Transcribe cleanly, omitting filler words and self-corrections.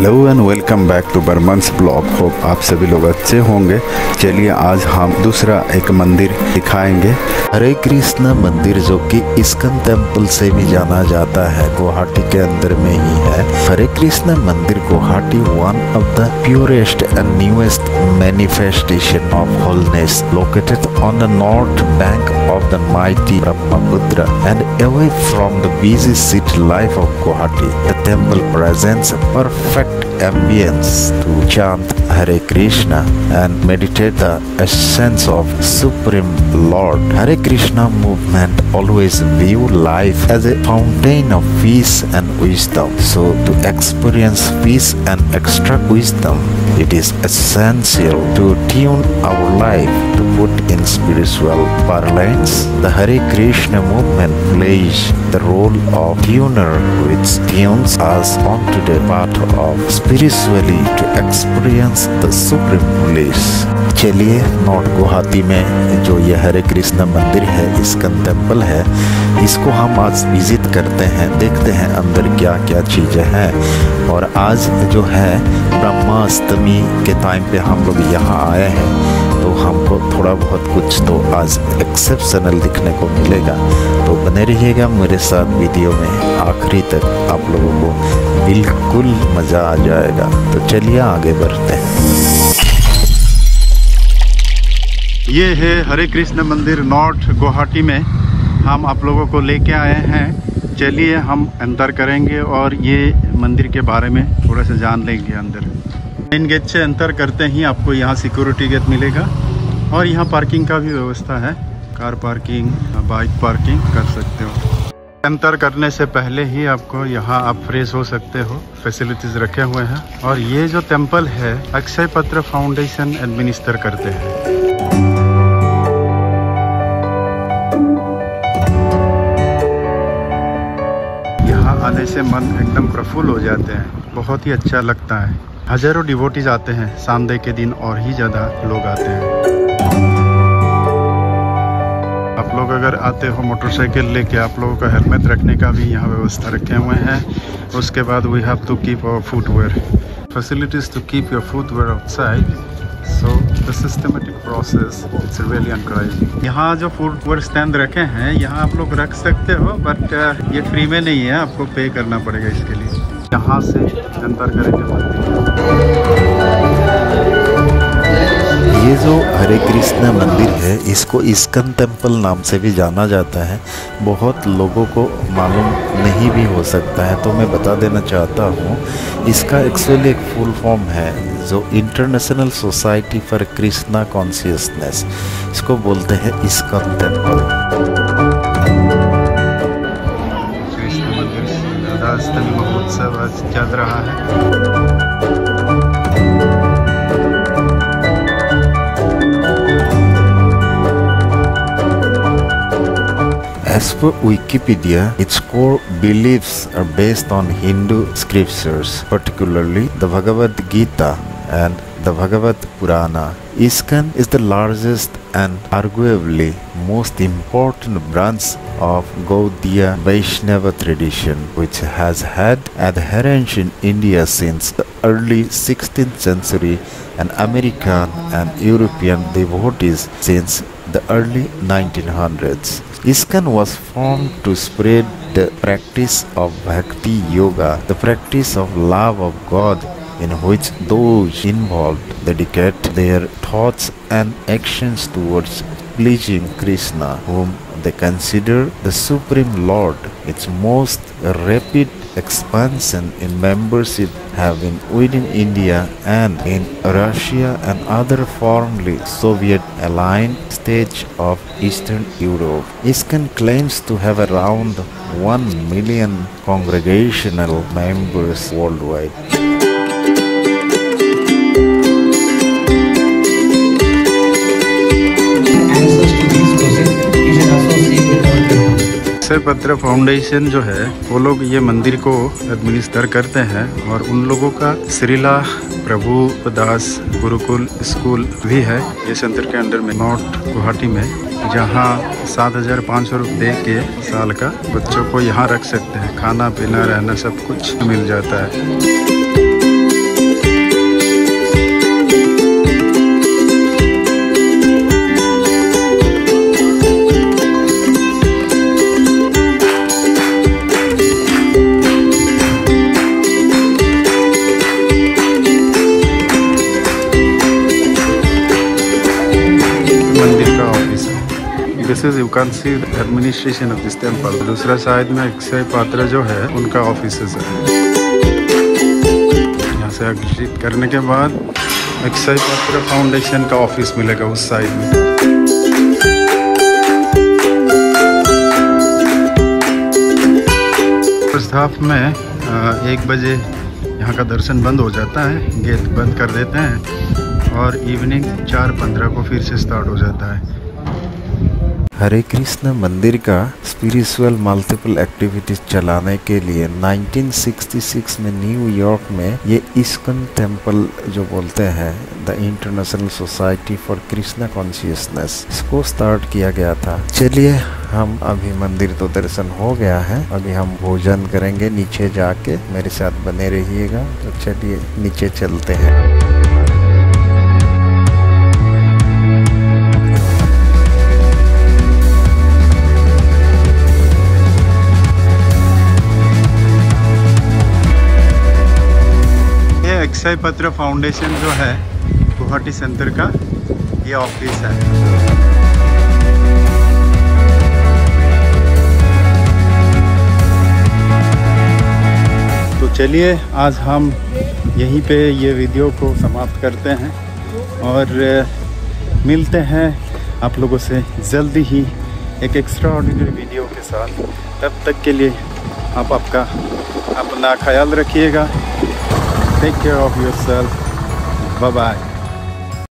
Hello and welcome back to Burman's blog. Hope आप सभी लोग अच्छे होंगे। चलिए आज हम दूसरा एक मंदिर दिखाएंगे, हरे कृष्णा मंदिर, जो कि इस्कन टेम्पल से भी जाना जाता है, गुवाहाटी के अंदर में ही है। हरे कृष्णा मंदिर Guwahati one of the purest and newest manifestation of holiness, located on the north bank of the mighty Brahmaputra and away from the busy city life of Guwahati. The temple presents perfect ambience to chant Hare Krishna and meditate the essence of Supreme Lord. Hare Krishna movement always view life as a fountain of peace and wisdom. So to experience peace and extract wisdom, it is essential to tune our life to put in spiritual parlance. The Hare Krishna movement plays the role of tuner, which tunes us onto the path of spiritually to experience the supreme bliss. चलिए north Guwahati में जो यह हरे कृष्णा मंदिर है, ISKCON temple है, इसको हम आज विजिट करते हैं, देखते हैं अंदर क्या क्या चीज़ें हैं। और आज जो है ब्रह्माष्टमी के टाइम पे हम लोग यहाँ आए हैं, तो हमको थोड़ा बहुत कुछ तो आज एक्सेप्शनल दिखने को मिलेगा। तो बने रहिएगा मेरे साथ वीडियो में, आखिरी तक आप लोगों को बिल्कुल मज़ा आ जाएगा। तो चलिए आगे बढ़ते हैं। ये है हरे कृष्ण मंदिर नॉर्थ गुवाहाटी में, हम आप लोगों को लेके आए हैं। चलिए हम अंदर करेंगे और ये मंदिर के बारे में थोड़ा सा जान लेंगे। अंदर मेन गेट से अंतर करते ही आपको यहाँ सिक्योरिटी गेट मिलेगा और यहाँ पार्किंग का भी व्यवस्था है, कार पार्किंग, बाइक पार्किंग कर सकते हो। अंतर करने से पहले ही आपको यहाँ आप फ्रेश हो सकते हो, फैसिलिटीज़ रखे हुए हैं। और ये जो टेम्पल है अक्षय पत्र फाउंडेशन एडमिनिस्टर करते हैं। आने से मन एकदम प्रफुल्ल हो जाते हैं, बहुत ही अच्छा लगता है। हजारों डिवोटीज आते हैं, संडे के दिन और ही ज़्यादा लोग आते हैं। आप लोग अगर आते हो मोटरसाइकिल लेके, आप लोगों का हेलमेट रखने का भी यहाँ व्यवस्था रखे हुए हैं। उसके बाद we have to keep our footwear, facilities to keep your footwear outside. So the systematic process is really encouraging. यहाँ जो फुटवेयर स्टैंड रखे हैं, यहाँ आप लोग रख सकते हो, बट ये फ्री में नहीं है, आपको पे करना पड़ेगा इसके लिए। यहाँ से अंतर करेंगे। ये जो हरे कृष्णा मंदिर है, इसको इस्कन टेम्पल नाम से भी जाना जाता है। बहुत लोगों को मालूम नहीं भी हो सकता है, तो मैं बता देना चाहता हूँ। इसका एक्चुअली एक फुल फॉर्म है जो international society for Krishna consciousness, इसको बोलते हैं इस्कॉन टेम्पल। कृष्ण मंदिर जन्माष्टमी महोत्सव आज चल रहा है। एज पर Wikipedia, it's core beliefs are based on Hindu scriptures, particularly the Bhagavad Gita and the Bhagavad Purana. ISKCON is the largest and arguably most important branch of Gaudiya Vaishnava tradition, which has had adherents in India since the early 16th century and American and European devotees since the early 1900s. ISKCON was formed to spread the practice of Bhakti Yoga, the practice of love of God, in which those involved dedicate their thoughts and actions towards pleasing Krishna, whom they consider the Supreme Lord. Its most rapid expansion in membership have been within India and in Russia and other formerly Soviet-aligned states of Eastern Europe. ISKCON claims to have around 1 million congregational members worldwide. Akshaya Patra foundation जो है, वो लोग ये मंदिर को administer करते हैं और उन लोगों का श्रीला प्रभुपदा गुरुकुल स्कूल भी है ये सेंटर के अंदर में नॉर्थ गुवाहाटी में, जहाँ 7,500 दे के साल का बच्चों को यहाँ रख सकते हैं। खाना पीना रहना सब कुछ मिल जाता है। This is you can see the administration of this temple. दूसरा साइड में अक्षय पात्र जो है उनका ऑफिसेस है। यहाँ से एक्जिट करने के बाद अक्षय पात्र फाउंडेशन का ऑफिस मिलेगा उस साइड में। फर्स्ट हाफ में 1 बजे यहाँ का दर्शन बंद हो जाता है, गेट बंद कर देते हैं और इवनिंग 4:15 को फिर से स्टार्ट हो जाता है। हरे कृष्ण मंदिर का स्पिरिचुअल मल्टीपल एक्टिविटीज चलाने के लिए 1966 में न्यूयॉर्क में ये ISKCON टेम्पल जो बोलते हैं the international society for Krishna consciousness इसको स्टार्ट किया गया था। चलिए हम अभी मंदिर तो दर्शन हो गया है, अभी हम भोजन करेंगे नीचे जाके, मेरे साथ बने रहिएगा। तो चलिए नीचे चलते हैं। अक्षय पत्र फाउंडेशन जो है गुवाहाटी सेंटर का ये ऑफिस है। तो चलिए आज हम यहीं पे ये वीडियो को समाप्त करते हैं और मिलते हैं आप लोगों से जल्दी ही एक एक्स्ट्रा ऑर्डिनरी वीडियो के साथ। तब तक के लिए आप अपना ख्याल रखिएगा। Take care of yourself. Bye-bye.